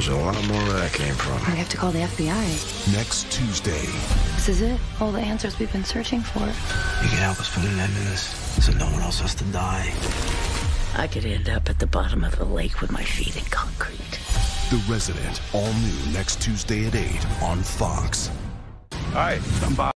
There's a lot more where that came from. I have to call the FBI. Next Tuesday. This is it. All the answers we've been searching for. You can help us put an end to this so no one else has to die. I could end up at the bottom of the lake with my feet in concrete. The Resident, all new next Tuesday at 8 on Fox. All right, I'm Bob.